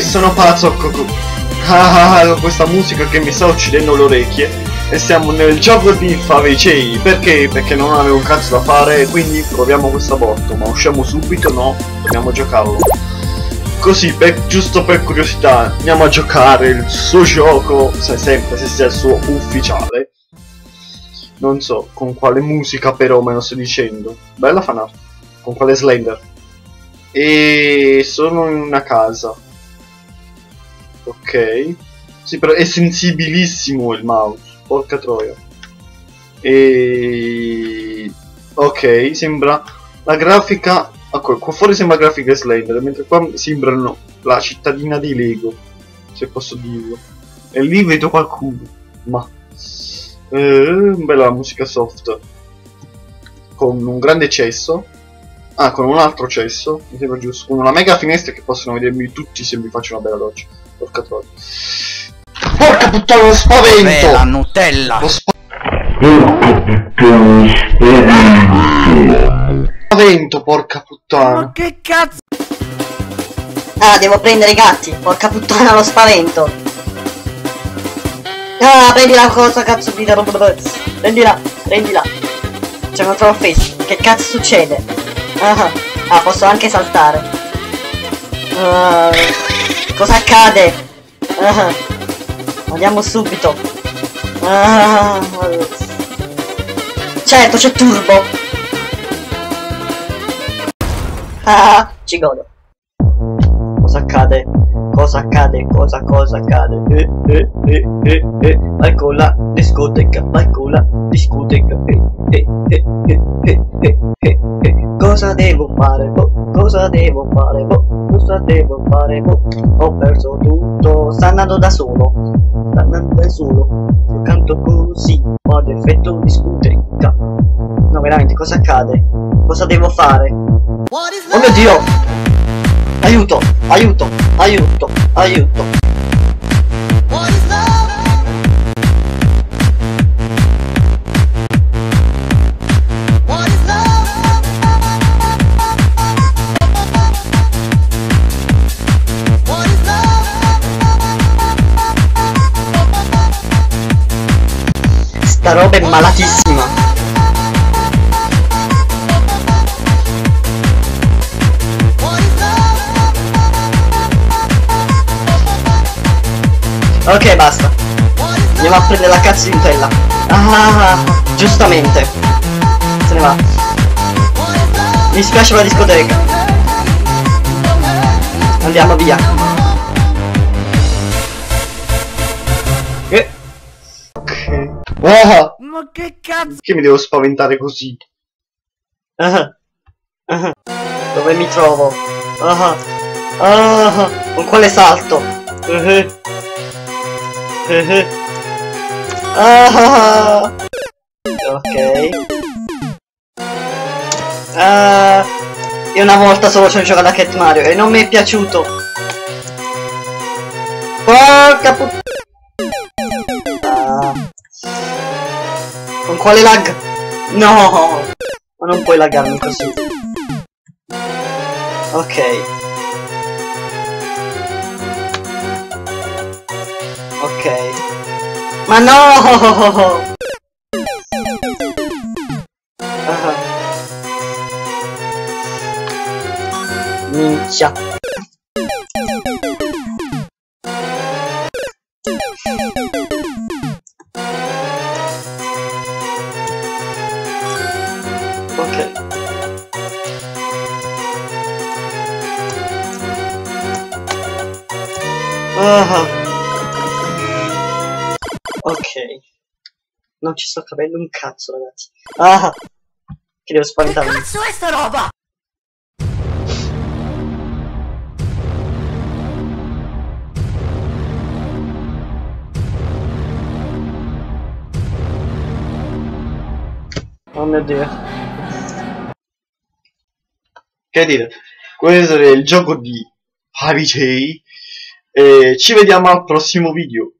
Sono pazzo. Questa musica che mi sta uccidendo le orecchie. E siamo nel gioco di Favij. Perché? Perché non avevo un cazzo da fare. Quindi proviamo questa botto. Ma usciamo subito? No, dobbiamo giocarlo. Così, giusto per curiosità, andiamo a giocare il suo gioco. Sempre se sia il suo ufficiale. Non so con quale musica, però me lo sto dicendo. Bella fanart. Con quale Slender. E sono in una casa. Ok. Sì, però è sensibilissimo il mouse. Porca troia. E ok, sembra la grafica. Ecco, qua fuori sembra grafica Slender, mentre qua sembrano la cittadina di Lego, se posso dirlo. E lì vedo qualcuno. Ma bella musica soft. Con un grande cesso. Ah, con un altro cesso, mi sembra giusto. Con una mega finestra che possono vedermi tutti se mi faccio una bella doccia. Porca troia. Porca puttana, lo spavento! Beh, la Nutella! Lo spavento, porca puttana! Ma che cazzo! Ah, devo prendere i gatti! Porca puttana, lo spavento! Ah, prendi la cosa, cazzo di... Prendila, prendila! C'è una trollface! Che cazzo succede? Ah, posso anche saltare. Cosa accade? Andiamo subito. Certo, c'è turbo. Ci godo. Cosa accade? Cosa accade? Cosa accade? Vai con la discoteca, vai con la discoteca. Cosa devo fare? Cosa devo fare? Cosa devo fare? Ho perso tutto. Sta andando da solo. Sta andando da solo. Io canto così. Ho ad effetto discoteca. No, veramente, cosa accade? Cosa devo fare? Oh mio Dio! Aiuto, aiuto, aiuto, aiuto. Sta roba è malatissima. Ok, basta. Andiamo a prendere la cazzo di Nutella. Ah, giustamente. Se ne va. Mi spiace per la discoteca. Andiamo via. Ok. Oh. Ma che cazzo? Perché mi devo spaventare così? Dove mi trovo? Con quale salto? Ok. Io una volta solo ci ho giocato a Cat Mario e non mi è piaciuto. Porca puttana. Con quale lag? No. Ma non puoi laggarmi così. Ok. Ok. Ma no! Minchia. Ok. Ok. Non ci sto capendo un cazzo, ragazzi. Che devo spaventarmi. Che cazzo è sta roba? Oh mio Dio. Che dire? Questo è il gioco di Favij. E ci vediamo al prossimo video.